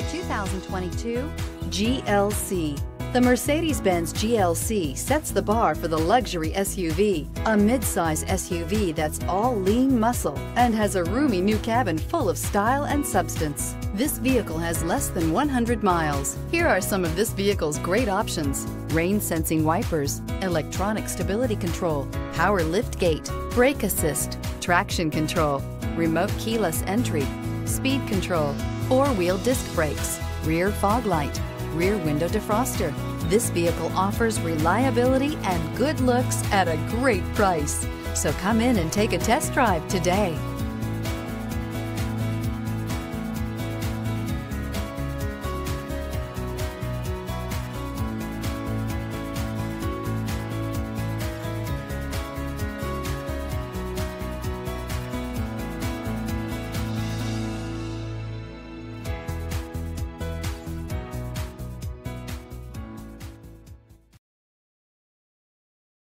The 2022 GLC. The Mercedes-Benz GLC sets the bar for the luxury SUV, a midsize SUV that's all lean muscle and has a roomy new cabin full of style and substance. This vehicle has less than 100 miles. Here are some of this vehicle's great options: rain sensing wipers, electronic stability control, power lift gate, brake assist, traction control, remote keyless entry, speed control, four-wheel disc brakes, rear fog light, rear window defroster. This vehicle offers reliability and good looks at a great price. So come in and take a test drive today.